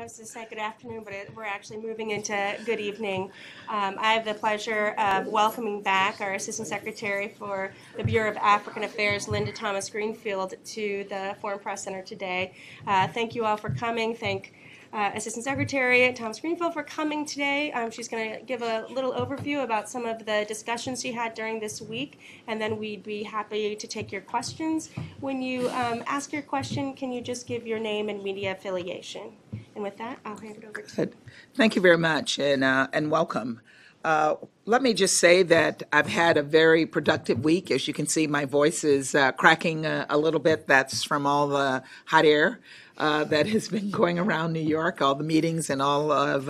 I was going to say good afternoon, but we're actually moving into good evening. I have the pleasure of welcoming back our Assistant Secretary for the Bureau of African Affairs, Linda Thomas-Greenfield, to the Foreign Press Center today. Thank you all for coming. Thank Assistant Secretary Thomas-Greenfield for coming today. She's going to give a little overview about some of the discussions she had during this week, and then we'd be happy to take your questions. When you ask your question, can you just give your name and media affiliation? And with that, I'll hand it over to you. Thank you very much, and welcome. Let me just say that I've had a very productive week. As you can see, my voice is cracking a little bit. That's from all the hot air that has been going around New York, all the meetings and all of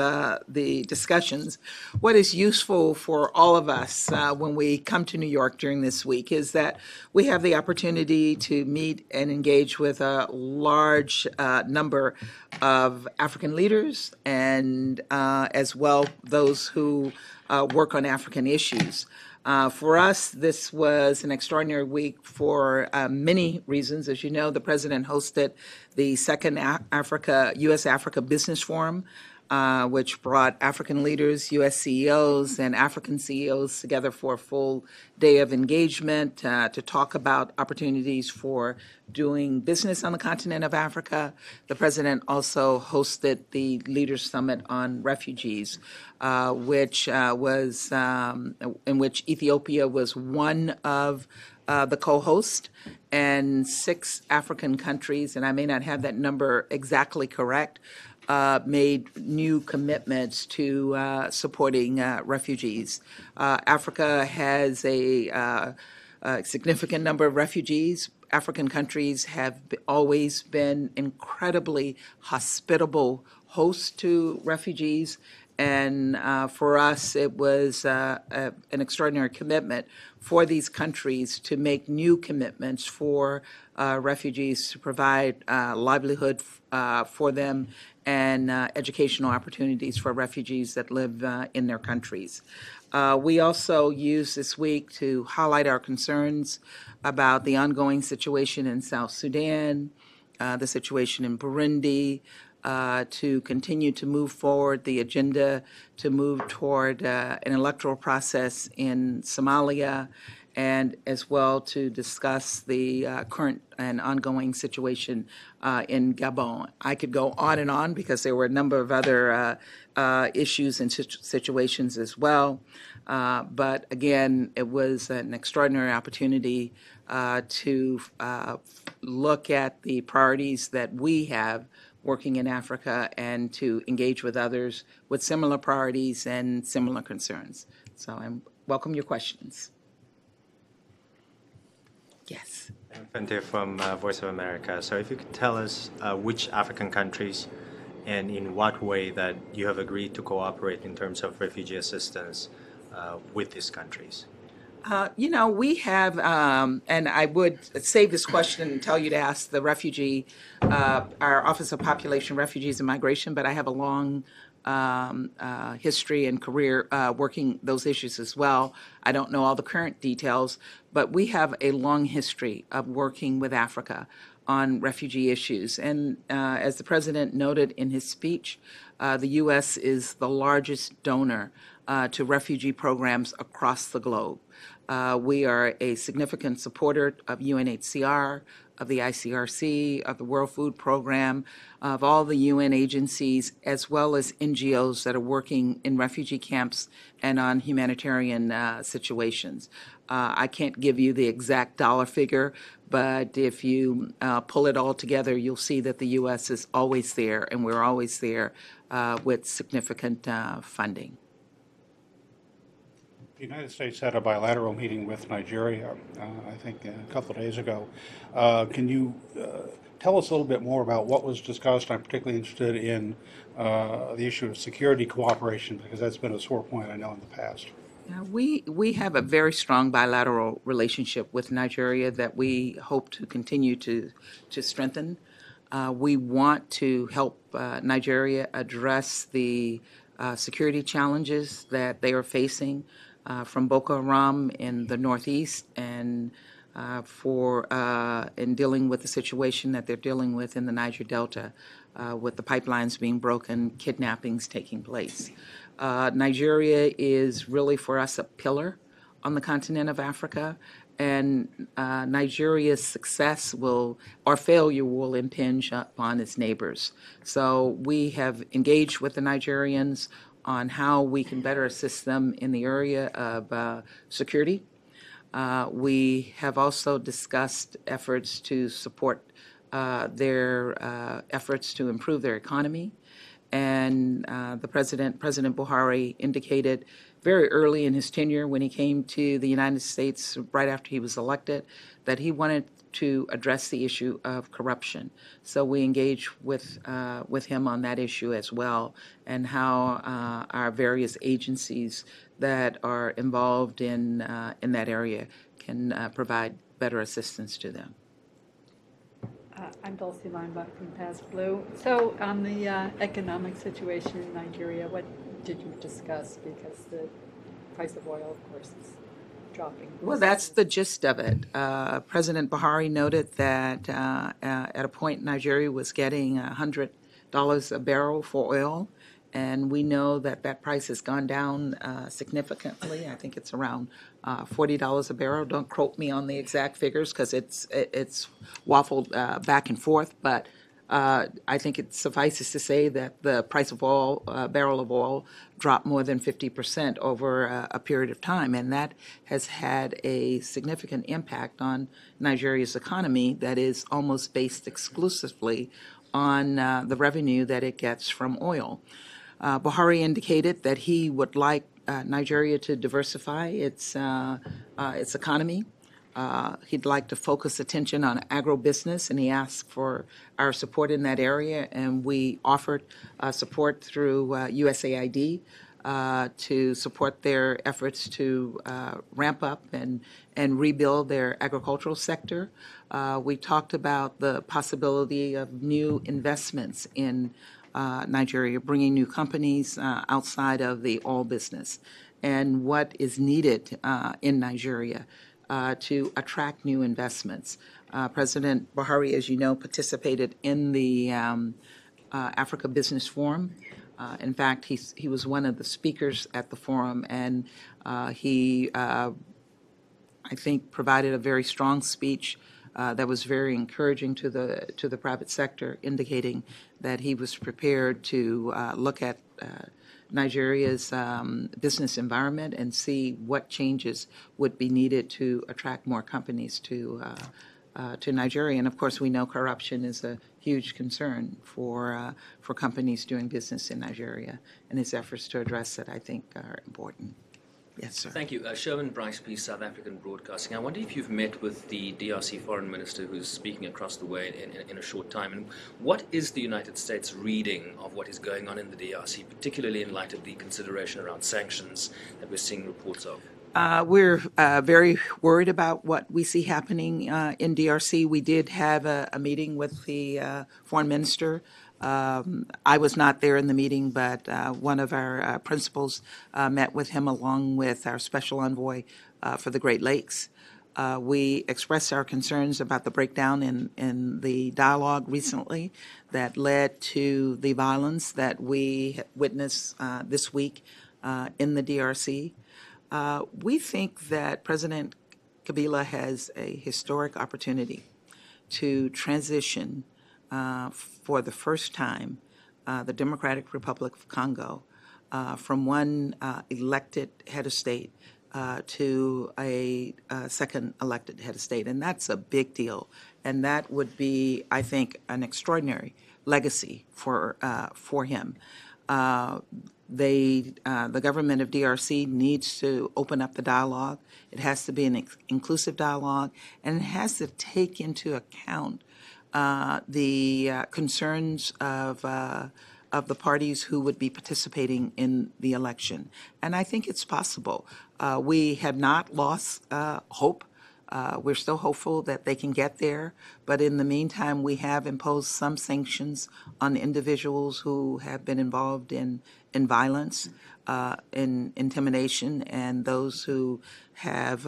the discussions. What is useful for all of us when we come to New York during this week is that we have the opportunity to meet and engage with a large number of African leaders and as well those who work on African issues. For us, this was an extraordinary week for many reasons. As you know, the President hosted the second U.S. Africa Business Forum, which brought African leaders, U.S. CEOs, and African CEOs together for a full day of engagement to talk about opportunities for doing business on the continent of Africa. The President also hosted the Leaders Summit on Refugees, in which Ethiopia was one of the co-host, and 6 African countries, and I may not have that number exactly correct, made new commitments to supporting refugees. Africa has a significant number of refugees. African countries have always been incredibly hospitable hosts to refugees, and for us it was an extraordinary commitment for these countries to make new commitments for refugees, to provide livelihood for them and educational opportunities for refugees that live in their countries. We also used this week to highlight our concerns about the ongoing situation in South Sudan, the situation in Burundi, to continue to move forward the agenda to move toward an electoral process in Somalia, and as well to discuss the current and ongoing situation in Gabon. I could go on and on because there were a number of other issues and situations as well. But again, it was an extraordinary opportunity to look at the priorities that we have working in Africa and to engage with others with similar priorities and similar concerns. So I welcome your questions. Yes. I'm Fente from Voice of America. So if you could tell us which African countries and in what way that you have agreed to cooperate in terms of refugee assistance with these countries. You know, we have, and I would save this question and tell you to ask the refugee, our Office of Population, Refugees and Migration, but I have a long history and career working those issues as well. I don't know all the current details, but we have a long history of working with Africa on refugee issues. And as the President noted in his speech, the U.S. is the largest donor to refugee programs across the globe. We are a significant supporter of UNHCR, of the ICRC, of the World Food Program, of all the UN agencies, as well as NGOs that are working in refugee camps and on humanitarian situations. I can't give you the exact dollar figure, but if you pull it all together, you'll see that the U.S. is always there, and we're always there with significant funding. The United States had a bilateral meeting with Nigeria, I think, a couple of days ago. Can you tell us a little bit more about what was discussed? I'm particularly interested in the issue of security cooperation, because that's been a sore point, I know, in the past. We have a very strong bilateral relationship with Nigeria that we hope to continue to strengthen. We want to help Nigeria address the security challenges that they are facing. From Boko Haram in the northeast and in dealing with the situation that they're dealing with in the Niger Delta, with the pipelines being broken, kidnappings taking place. Nigeria is really, for us, a pillar on the continent of Africa, and Nigeria's success will, or failure will, impinge upon its neighbors. So we have engaged with the Nigerians on how we can better assist them in the area of security. We have also discussed efforts to support their efforts to improve their economy. And President Buhari indicated very early in his tenure when he came to the United States right after he was elected that he wanted to address the issue of corruption. So we engage with him on that issue as well, and how our various agencies that are involved in that area can provide better assistance to them. I'm Dulcie Leinbach from Pass Blue. So on the economic situation in Nigeria, what did you discuss? Because the price of oil, of course, is dropping. Well, that's the gist of it. President Buhari noted that at a point Nigeria was getting $100 a barrel for oil, and we know that that price has gone down significantly. I think it's around $40 a barrel. Don't quote me on the exact figures because it's waffled back and forth, but I think it suffices to say that the price of oil, barrel of oil, dropped more than 50% over a period of time, and that has had a significant impact on Nigeria's economy that is almost based exclusively on the revenue that it gets from oil. Buhari indicated that he would like Nigeria to diversify its economy. He'd like to focus attention on agribusiness, and he asked for our support in that area, and we offered support through USAID to support their efforts to ramp up and rebuild their agricultural sector. We talked about the possibility of new investments in Nigeria, bringing new companies outside of the oil business, and what is needed in Nigeria to attract new investments. President Buhari, as you know, participated in the Africa Business Forum. In fact, he was one of the speakers at the forum, and he, I think, provided a very strong speech that was very encouraging to the private sector, indicating that he was prepared to look at Nigeria's business environment and see what changes would be needed to attract more companies to Nigeria. And of course, we know corruption is a huge concern for companies doing business in Nigeria, and his efforts to address it, I think, are important. Yes, sir. Thank you. Sherman Briceby, South African Broadcasting. I wonder if you've met with the DRC Foreign Minister, who's speaking across the way in a short time. And what is the United States' reading of what is going on in the DRC, particularly in light of the consideration around sanctions that we're seeing reports of? We're very worried about what we see happening in DRC. We did have a meeting with the foreign minister. I was not there in the meeting, but one of our principals met with him along with our special envoy for the Great Lakes. We expressed our concerns about the breakdown in the dialogue recently that led to the violence that we witnessed this week in the DRC. We think that President Kabila has a historic opportunity to transition for the first time the Democratic Republic of Congo from one elected head of state to a second elected head of state. And that's a big deal. And that would be, I think, an extraordinary legacy for him. The government of DRC needs to open up the dialogue. It has to be an inclusive dialogue, and it has to take into account the concerns of the parties who would be participating in the election. And I think it's possible. We have not lost hope We're still hopeful that they can get there, but in the meantime, we have imposed some sanctions on individuals who have been involved in violence, in intimidation, and those who have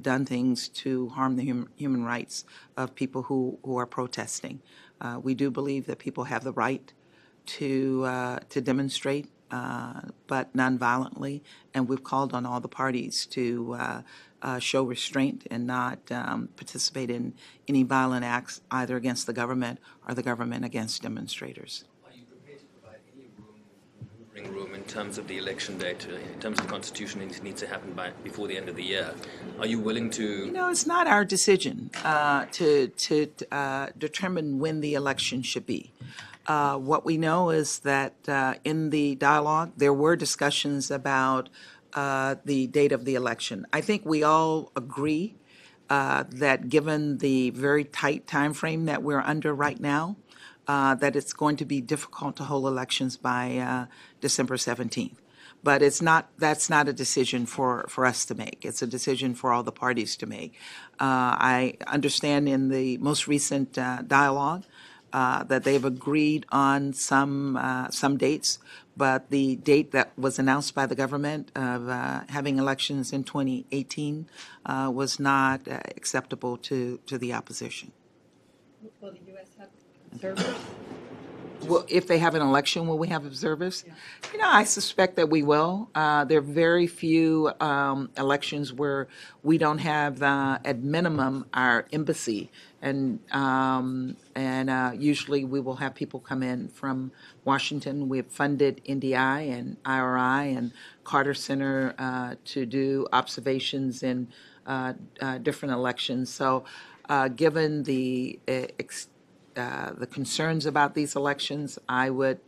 done things to harm the human rights of people who are protesting. We do believe that people have the right to demonstrate, but nonviolently, and we've called on all the parties to show restraint and not participate in any violent acts either against the government or the government against demonstrators. Are you prepared to provide any room in terms of the election date, in terms of the Constitution, it needs to happen before the end of the year? Are you willing to... You know, it's not our decision to determine when the election should be. What we know is that in the dialogue, there were discussions about the date of the election. I think we all agree that given the very tight time frame that we're under right now, that it's going to be difficult to hold elections by December 17th. But it's not. That's not a decision for us to make. It's a decision for all the parties to make. I understand in the most recent dialogue that they've agreed on some dates, but the date that was announced by the government of having elections in 2018 was not acceptable to the opposition. Will the U.S. have observers? Well, if they have an election, will we have observers? Yeah. You know, I suspect that we will. There are very few elections where we don't have, at minimum, our embassy, and usually we will have people come in from Washington. We've funded NDI and IRI and Carter Center to do observations in different elections. So, given the concerns about these elections, I would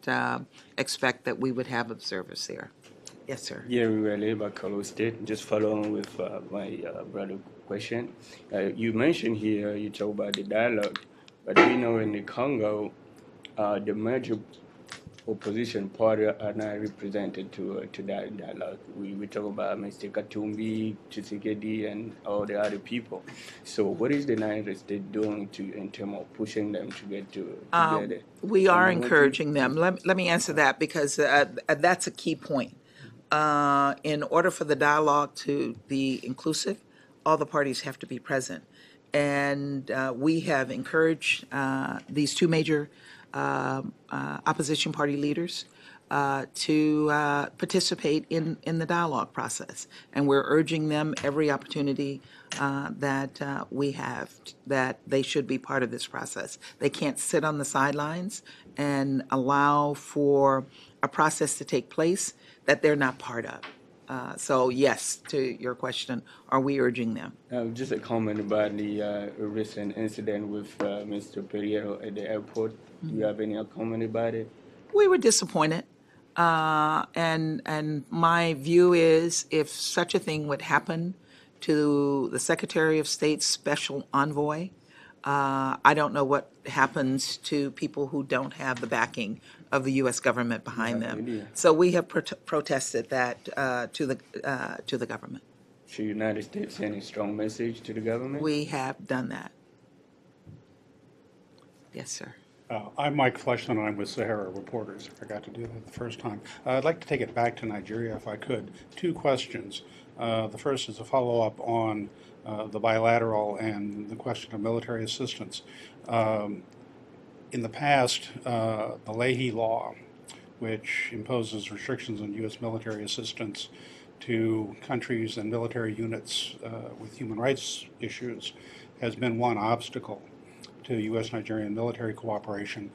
expect that we would have observers there. Yes, sir. Yeah, we were labor Carlos State. Just following with my brother question. You mentioned here, you talk about the dialogue, but we know in the Congo, the major opposition party are not represented to that dialogue. We talk about Mr. Katumbi, Tshisekedi, and all the other people. So what is the United States doing in terms of pushing them to get together? We are encouraging them. Let me answer that because that's a key point. In order for the dialogue to be inclusive, all the parties have to be present. And we have encouraged these two major opposition party leaders to participate in the dialogue process. And we're urging them every opportunity that we have, that they should be part of this process. They can't sit on the sidelines and allow for a process to take place that they're not part of. So yes, to your question, are we urging them? Just a comment about the recent incident with Mr. Perriero at the airport. Mm-hmm. Do you have any comment about it? We were disappointed, and my view is if such a thing would happen to the Secretary of State's special envoy, I don't know what happens to people who don't have the backing of the U.S. government behind them. Idea. So we have protested that to the government. Should the United States send a strong message to the government? We have done that. Yes, sir. I'm Mike Fleshman, and I'm with Sahara Reporters. I forgot to do that the first time. I'd like to take it back to Nigeria, if I could. Two questions. The first is a follow-up on the bilateral and the question of military assistance. In the past, the Leahy Law, which imposes restrictions on U.S. military assistance to countries and military units with human rights issues, has been one obstacle to U.S.-Nigerian military cooperation.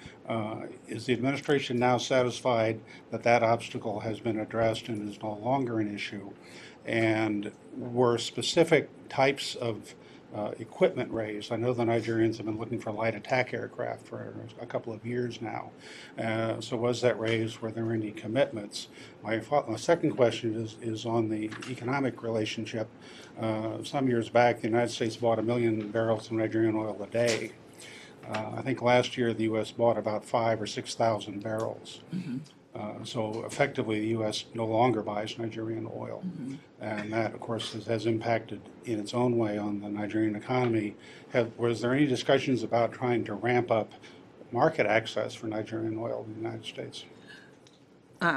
Is the administration now satisfied that that obstacle has been addressed and is no longer an issue? And were specific types of equipment raised? I know the Nigerians have been looking for light attack aircraft for a couple of years now. So was that raised? Were there any commitments? My second question is on the economic relationship. Some years back, the United States bought 1 million barrels of Nigerian oil a day. I think last year the U.S. bought about 5,000 or 6,000 barrels. Mm-hmm. So effectively, the U.S. no longer buys Nigerian oil. Mm-hmm. And that, of course, has impacted in its own way on the Nigerian economy. Was there any discussions about trying to ramp up market access for Nigerian oil in the United States?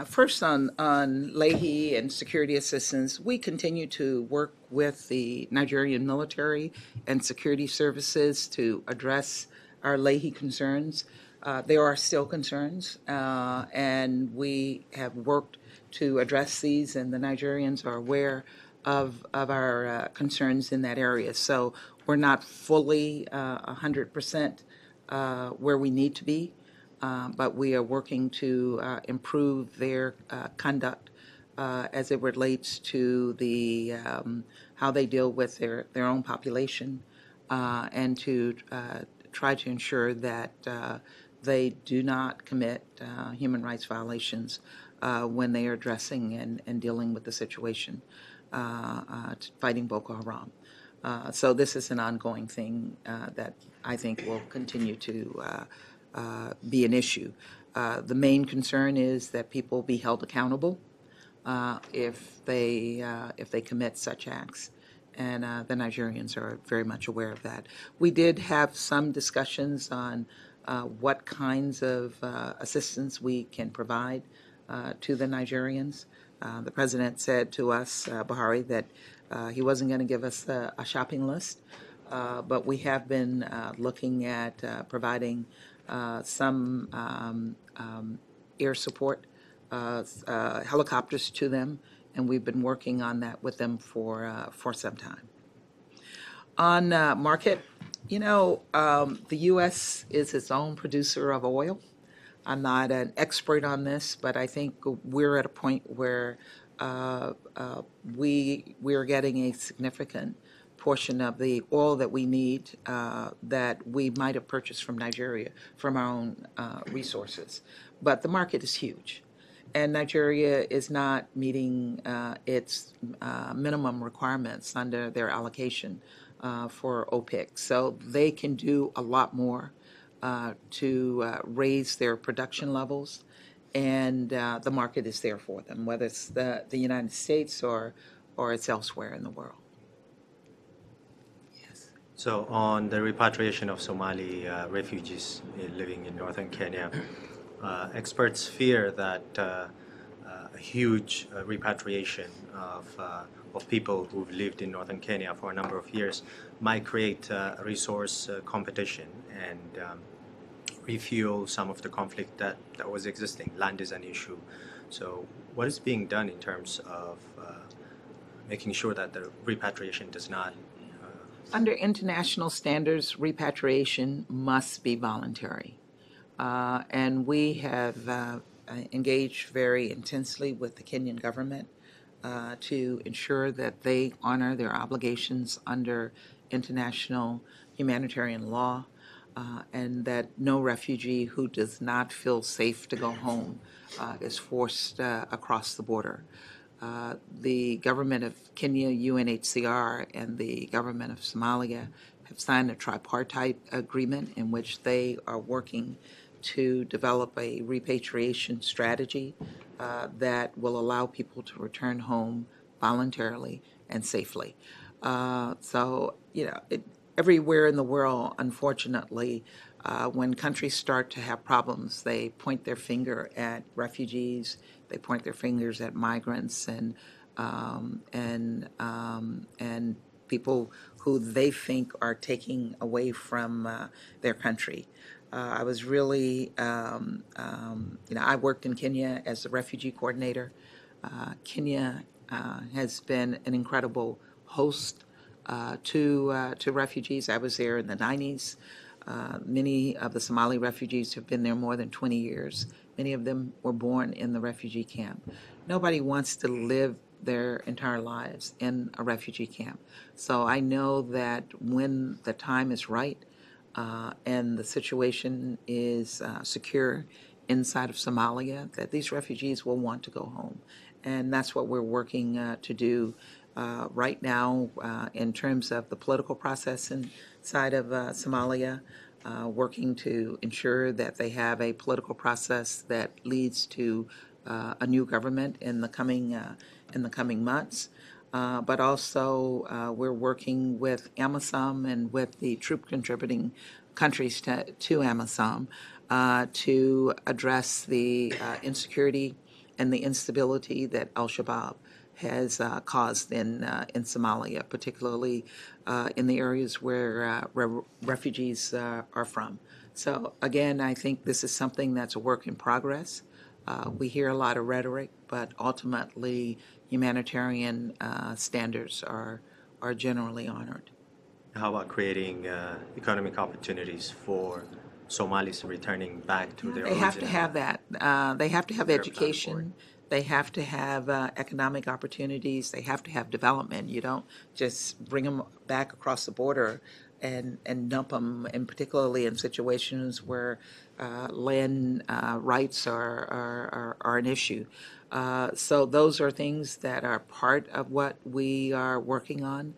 First, on Leahy and security assistance, we continue to work with the Nigerian military and security services to address our Leahy concerns. There are still concerns, and we have worked to address these, and the Nigerians are aware of our concerns in that area. So we're not fully 100% where we need to be, but we are working to improve their conduct as it relates to the how they deal with their own population, and to try to ensure that they do not commit human rights violations when they are addressing and dealing with the situation, fighting Boko Haram. So this is an ongoing thing that I think will continue to be an issue. The main concern is that people be held accountable if they commit such acts. And the Nigerians are very much aware of that. We did have some discussions on what kinds of assistance we can provide to the Nigerians. The President said to us, Buhari, that he wasn't going to give us a shopping list, but we have been looking at providing some air support, helicopters to them, and we've been working on that with them for some time. On market, you know, the U.S. is its own producer of oil. I'm not an expert on this, but I think we're at a point where we're getting a significant portion of the oil that we need that we might have purchased from Nigeria from our own resources. But the market is huge, and Nigeria is not meeting its minimum requirements under their allocation for OPEC. So they can do a lot more to raise their production levels, and the market is there for them, whether it's the United States or it's elsewhere in the world. Yes. So on the repatriation of Somali refugees living in northern Kenya, experts fear that a huge repatriation of people who've lived in northern Kenya for a number of years might create resource competition and refuel some of the conflict that was existing. Land is an issue. So what is being done in terms of making sure that the repatriation does not... Under international standards, repatriation must be voluntary. And we have engaged very intensely with the Kenyan government to ensure that they honor their obligations under international humanitarian law, and that no refugee who does not feel safe to go home is forced across the border. The government of Kenya, UNHCR, and the government of Somalia have signed a tripartite agreement in which they are working to develop a repatriation strategy that will allow people to return home voluntarily and safely. So, you know, everywhere in the world, unfortunately, when countries start to have problems, they point their finger at refugees, they point their fingers at migrants and people who they think are taking away from their country. I was really, you know, I worked in Kenya as the refugee coordinator. Kenya has been an incredible host to refugees. I was there in the 90s. Many of the Somali refugees have been there more than 20 years. Many of them were born in the refugee camp. Nobody wants to live their entire lives in a refugee camp. So I know that when the time is right, and the situation is secure inside of Somalia, that these refugees will want to go home. And that's what we're working to do right now in terms of the political process inside of Somalia, working to ensure that they have a political process that leads to a new government in the coming months. But also we're working with AMISOM and with the troop contributing countries to AMISOM to address the insecurity and the instability that al-Shabaab has caused in Somalia, particularly in the areas where refugees are from. So again, I think this is something that's a work in progress. We hear a lot of rhetoric, but ultimately humanitarian standards are generally honored. How about creating economic opportunities for Somalis returning back to their origin? They have to have that. They have to have education. They have to have economic opportunities. They have to have development. You don't just bring them back across the border and dump them, and particularly in situations where land rights are an issue. So those are things that are part of what we are working on.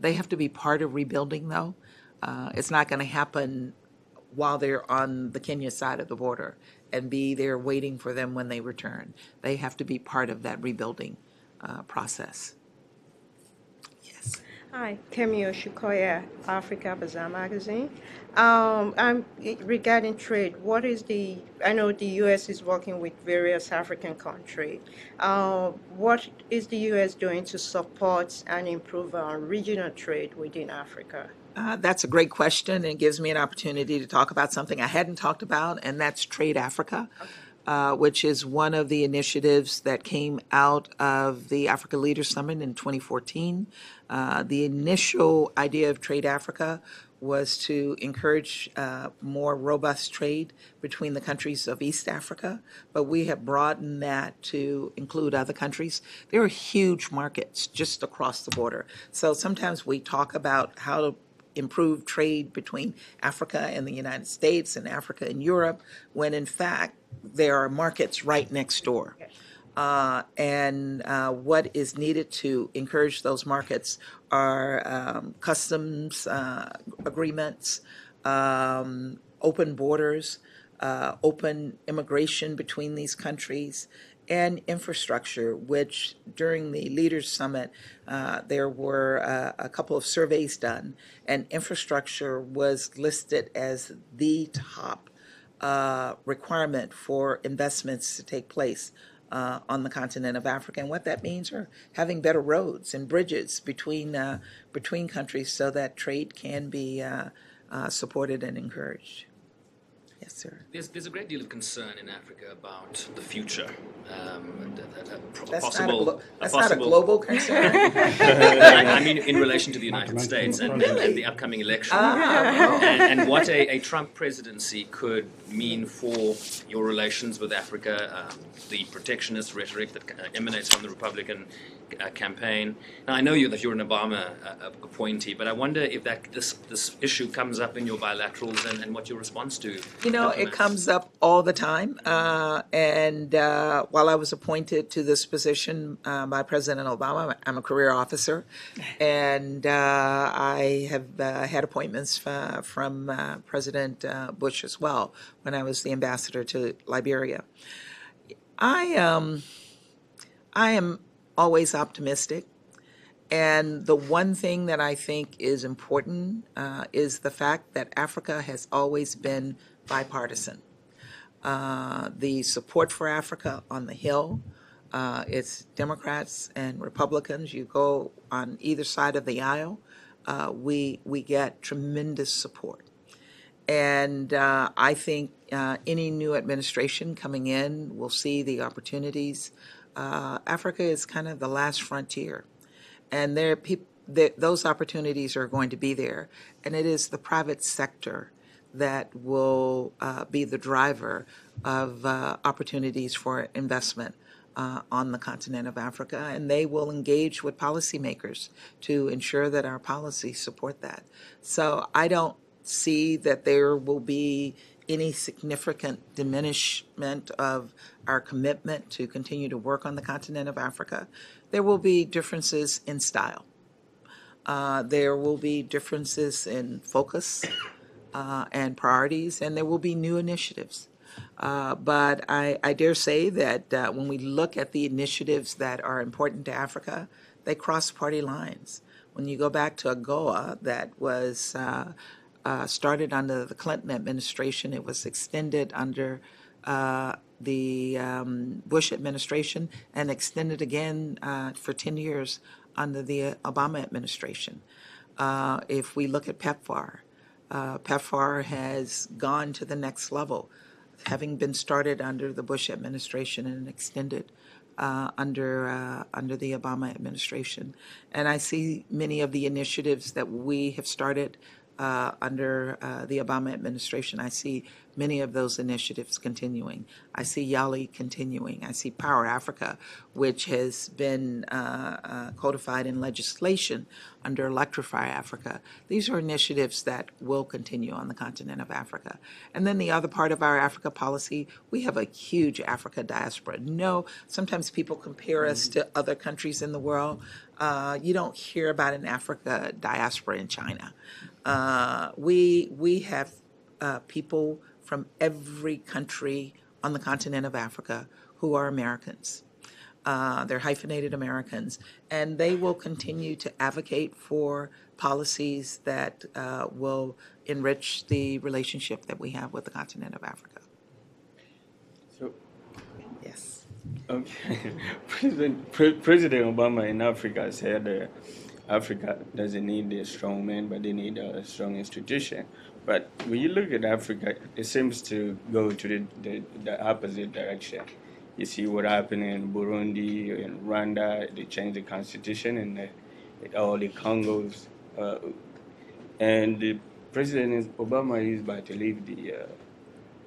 They have to be part of rebuilding, though. It's not going to happen while they're on the Kenya side of the border and be there waiting for them when they return. They have to be part of that rebuilding process. Yes. Hi, Kemi Oshikoya, Africa Bazaar Magazine. Regarding trade, what is the, I know the U.S. is working with various African countries. What is the U.S. doing to support and improve our regional trade within Africa? That's a great question, and gives me an opportunity to talk about something I hadn't talked about, and that's Trade Africa, which is one of the initiatives that came out of the Africa Leaders Summit in 2014. The initial idea of Trade Africa was to encourage more robust trade between the countries of East Africa, but we have broadened that to include other countries. There are huge markets just across the border. So sometimes we talk about how to improve trade between Africa and the United States and Africa and Europe, when in fact there are markets right next door. And what is needed to encourage those markets are customs agreements, open borders, open immigration between these countries, and infrastructure, which during the Leaders Summit, there were a couple of surveys done, and infrastructure was listed as the top requirement for investments to take place on the continent of Africa. And what that means are having better roads and bridges between countries so that trade can be supported and encouraged. Yes, sir. There's a great deal of concern in Africa about the future. That's not a global concern. I mean, in relation to the United States and the upcoming election, and what a Trump presidency could mean for your relations with Africa, the protectionist rhetoric that emanates from the Republican campaign. Now, I know that you're an Obama appointee, but I wonder if this issue comes up in your bilaterals and what your response to. It comes up all the time. And while I was appointed to this position by President Obama, I'm a career officer, and I have had appointments from President Bush as well when I was the ambassador to Liberia. I am always optimistic. And the one thing that I think is important is the fact that Africa has always been bipartisan. The support for Africa on the Hill, it's Democrats and Republicans. You go on either side of the aisle, we get tremendous support. And I think any new administration coming in will see the opportunities. Africa is kind of the last frontier. And there are those opportunities are going to be there. And it is the private sector that will be the driver of opportunities for investment on the continent of Africa. And they will engage with policymakers to ensure that our policies support that. So I don't see that there will be any significant diminishment of our commitment to continue to work on the continent of Africa. There will be differences in style. There will be differences in focus. and priorities, and there will be new initiatives. But I dare say that when we look at the initiatives that are important to Africa, they cross party lines. When you go back to AGOA, that was started under the Clinton administration, it was extended under the Bush administration, and extended again for 10 years under the Obama administration. If we look at PEPFAR, PEPFAR has gone to the next level, having been started under the Bush administration and extended under the Obama administration. And I see many of the initiatives that we have started under the Obama administration. I see many of those initiatives continuing. I see YALI continuing. I see Power Africa, which has been codified in legislation under Electrify Africa. These are initiatives that will continue on the continent of Africa. And then the other part of our Africa policy, we have a huge Africa diaspora. No, sometimes people compare us to other countries in the world. You don't hear about an Africa diaspora in China. We have people from every country on the continent of Africa who are Americans. They're hyphenated Americans, and they will continue to advocate for policies that will enrich the relationship that we have with the continent of Africa. So, yes. Okay. President Obama in Africa said Africa doesn't need a strong man, but they need a strong institution. But when you look at Africa, it seems to go to the opposite direction. You see what happened in Burundi, in Rwanda, they changed the constitution, and all the Congos. And the President Obama is about to leave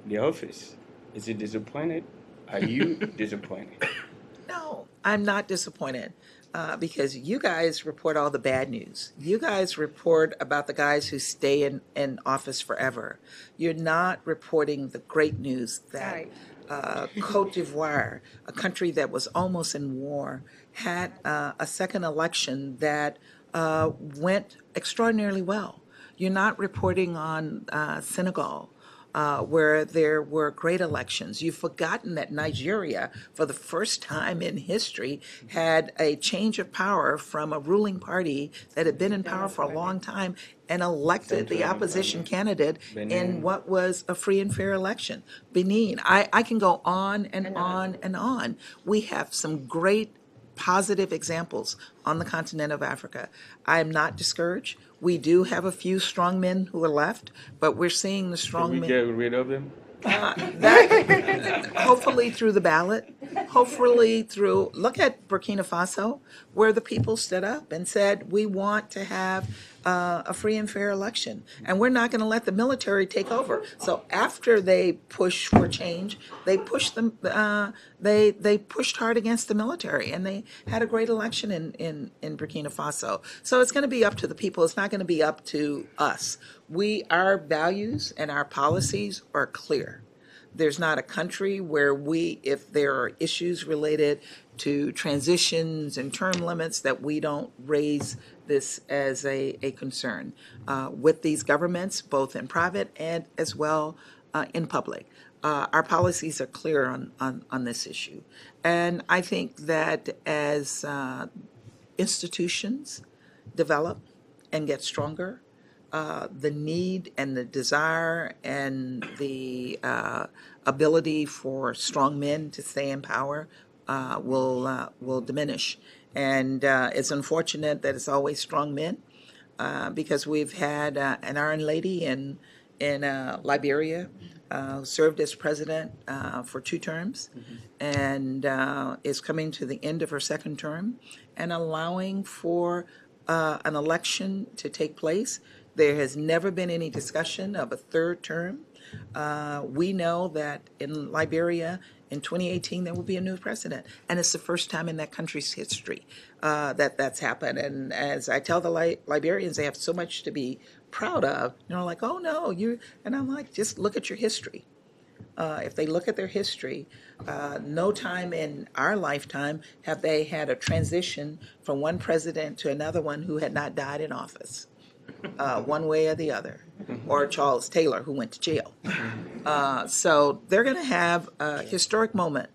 the office. Is he disappointed? Are you disappointed? No, I'm not disappointed. Because you guys report all the bad news. You guys report about the guys who stay in office forever. You're not reporting the great news that Cote d'Ivoire, a country that was almost in war, had a second election that went extraordinarily well. You're not reporting on Senegal, where there were great elections. You've forgotten that Nigeria, for the first time in history, had a change of power from a ruling party that had been in power for a long time and elected the opposition candidate in what was a free and fair election. Benin. I can go on and on and on. We have some great positive examples on the continent of Africa. I am not discouraged. We do have a few strong men who are left, but we're seeing the strong men. Can we get rid of them? Hopefully through the ballot, hopefully through, look at Burkina Faso, where the people stood up and said, we want to have a free and fair election, and we're not going to let the military take over. So after they push for change, they pushed them. They pushed hard against the military, and they had a great election in Burkina Faso. So it's going to be up to the people. It's not going to be up to us. Our values and our policies are clear. There's not a country where if there are issues related to transitions and term limits, that we don't raise this as a concern with these governments, both in private and as well in public. Our policies are clear on this issue. And I think that as institutions develop and get stronger, the need and the desire and the ability for strong men to stay in power will diminish. And it's unfortunate that it's always strong men, because we've had an iron lady in Liberia who served as president for 2 terms, and is coming to the end of her 2nd term, and allowing for an election to take place. There has never been any discussion of a 3rd term. We know that in Liberia in 2018 there will be a new president, and it's the first time in that country's history that that's happened. And as I tell the Liberians, they have so much to be proud of. They're like, "Oh no, you," and I'm like, "Just look at your history." If they look at their history, no time in our lifetime have they had a transition from one president to another one who had not died in office. one way or the other, or Charles Taylor, who went to jail. So they're going to have a historic moment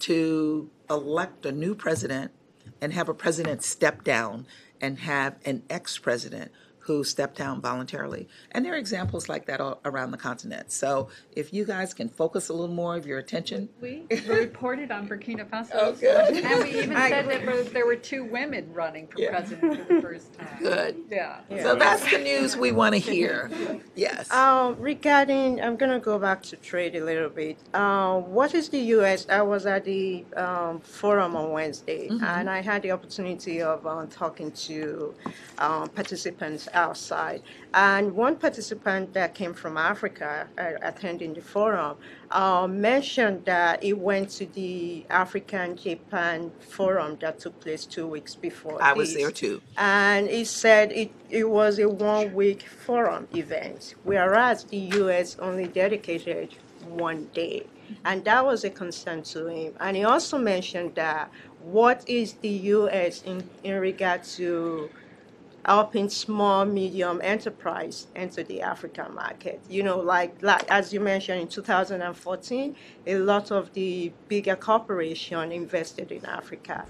to elect a new president and have a president step down and have an ex-president who stepped down voluntarily. And there are examples like that all around the continent. So if you guys can focus a little more of your attention. We reported on Burkina Faso. Oh, good. And we even said that there were two women running for president for the first time. Good. Yeah. So that's the news we want to hear. Yes. Regarding, I'm going to go back to trade a little bit. What is the U.S.? I was at the forum on Wednesday, and I had the opportunity of talking to participants outside, and one participant that came from Africa attending the forum mentioned that he went to the African-Japan forum that took place 2 weeks before. I was there too. And he said it was a one-week forum event, whereas the U.S. only dedicated one day, and that was a concern to him. And he also mentioned that what is the U.S. in regard to helping small, medium enterprise enter the African market. You know, like as you mentioned, in 2014, a lot of the bigger corporations invested in Africa.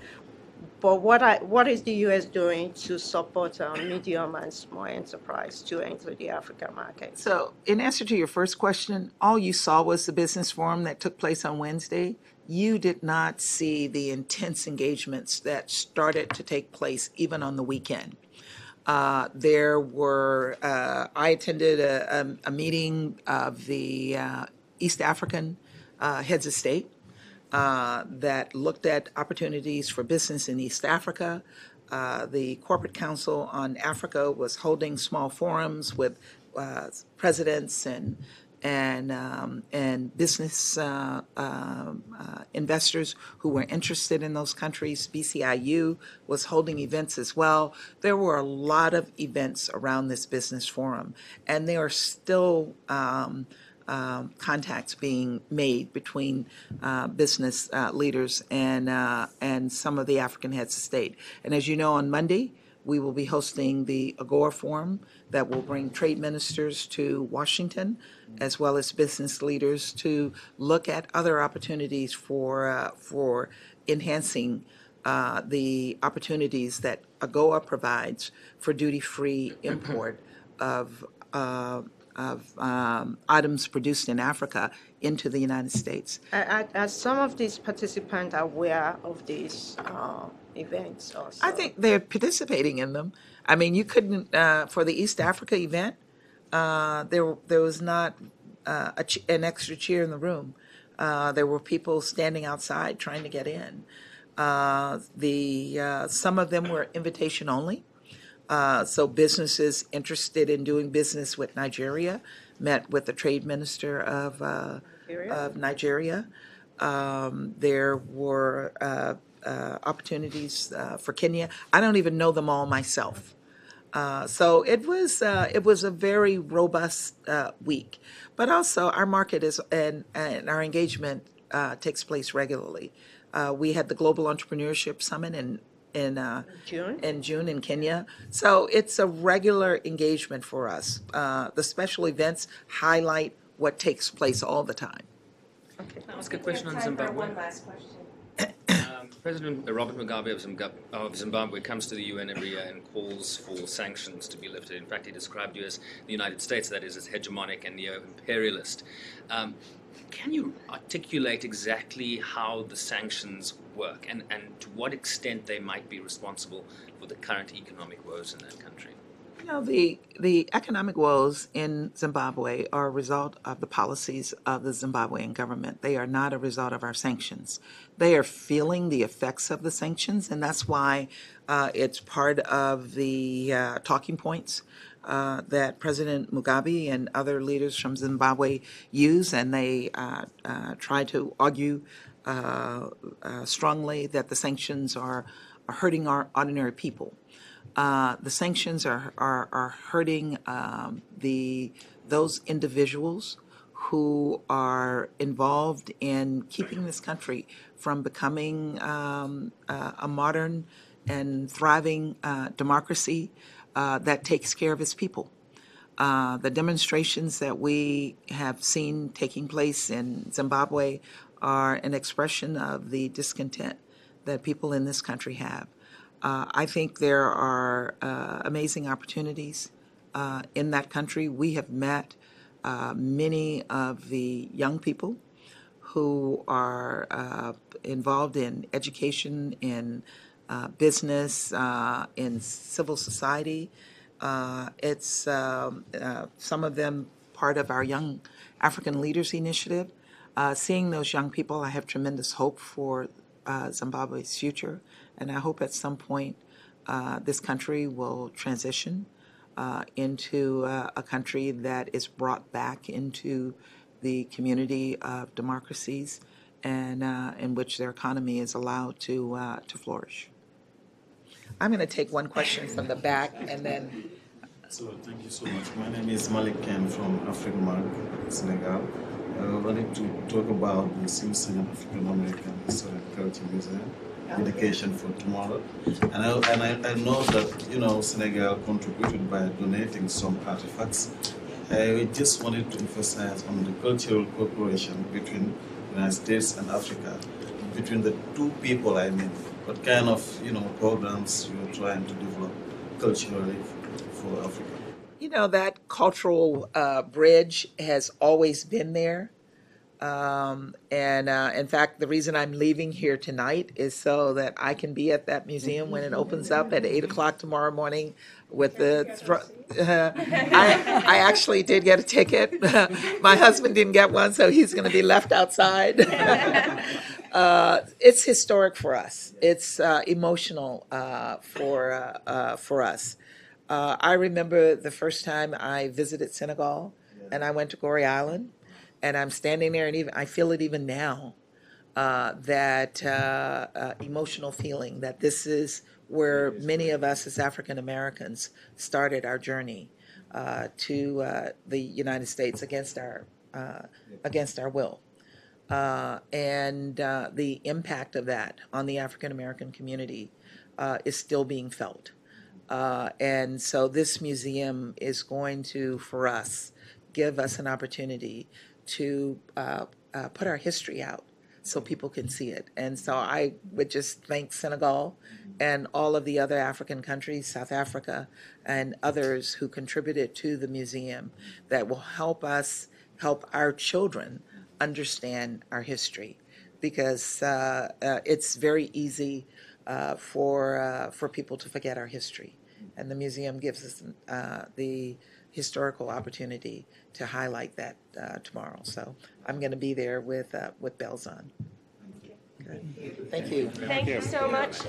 But what is the U.S. doing to support medium and small enterprise to enter the African market? So in answer to your first question, all you saw was the business forum that took place on Wednesday. You did not see the intense engagements that started to take place even on the weekend. There were, I attended a meeting of the East African heads of state that looked at opportunities for business in East Africa. The Corporate Council on Africa was holding small forums with presidents and business investors who were interested in those countries. BCIU was holding events as well. There were a lot of events around this business forum, and there are still contacts being made between business leaders and some of the African heads of state. And as you know, on Monday, we will be hosting the AGOA Forum that will bring trade ministers to Washington, as well as business leaders, to look at other opportunities for enhancing the opportunities that AGOA provides for duty-free import of items produced in Africa into the United States. Are some of these participants aware of these events also? I think they're participating in them. I mean, you couldn't, for the East Africa event, there was not an extra chair in the room. There were people standing outside trying to get in. Some of them were invitation only. So businesses interested in doing business with Nigeria met with the trade minister of Nigeria. There were opportunities for Kenya. I don't even know them all myself. So it was a very robust week. But also our market is and our engagement takes place regularly. We had the Global Entrepreneurship Summit in June in Kenya. So it's a regular engagement for us. The special events highlight what takes place all the time. Okay. Can I ask a question on Zimbabwe? One last question. President Robert Mugabe of Zimbabwe comes to the UN every year and calls for sanctions to be lifted. In fact, he described the United States, that is, as hegemonic and neo-imperialist. Can you articulate exactly how the sanctions work and to what extent they might be responsible for the current economic woes in that country? You know, the economic woes in Zimbabwe are a result of the policies of the Zimbabwean government. They are not a result of our sanctions. They are feeling the effects of the sanctions, and that's why it's part of the talking points that President Mugabe and other leaders from Zimbabwe use, and they try to argue strongly that the sanctions are hurting our ordinary people. The sanctions are hurting those individuals who are involved in keeping this country from becoming a modern and thriving democracy. that takes care of its people. The demonstrations that we have seen taking place in Zimbabwe are an expression of the discontent that people in this country have. I think there are amazing opportunities in that country. We have met many of the young people who are involved in education, in business, in civil society. It's some of them part of our Young African Leaders Initiative. Seeing those young people, I have tremendous hope for Zimbabwe's future, and I hope at some point this country will transition into a country that is brought back into the community of democracies and in which their economy is allowed to flourish. I'm going to take one question from the back and then... So thank you so much. My name is Malik Ken from Africamark, Senegal. I wanted to talk about the Simpson African American History and Culture Museum dedication for tomorrow. And I know that, you know, Senegal contributed by donating some artifacts. I just wanted to emphasize on the cultural cooperation between the United States and Africa, between the two people, I mean. What kind of, you know, programs you're trying to develop culturally for Africa? You know, that cultural bridge has always been there. In fact, the reason I'm leaving here tonight is so that I can be at that museum when it opens up at 8 o'clock tomorrow morning with the... I actually did get a ticket. My husband didn't get one, so he's going to be left outside. It's historic for us. It's emotional for us. I remember the first time I visited Senegal, and I went to Gorée Island. And I'm standing there, and even I feel it even now, that emotional feeling that this is where many of us as African Americans started our journey to the United States against our will, and the impact of that on the African American community is still being felt. And so this museum is going to, for us, give us an opportunity to put our history out so people can see it. And so I would just thank Senegal and all of the other African countries, South Africa, and others who contributed to the museum that will help us help our children understand our history, because it's very easy for people to forget our history. And the museum gives us the historical opportunity to highlight that tomorrow. So I'm going to be there with bells on. Thank you. Thank you so much.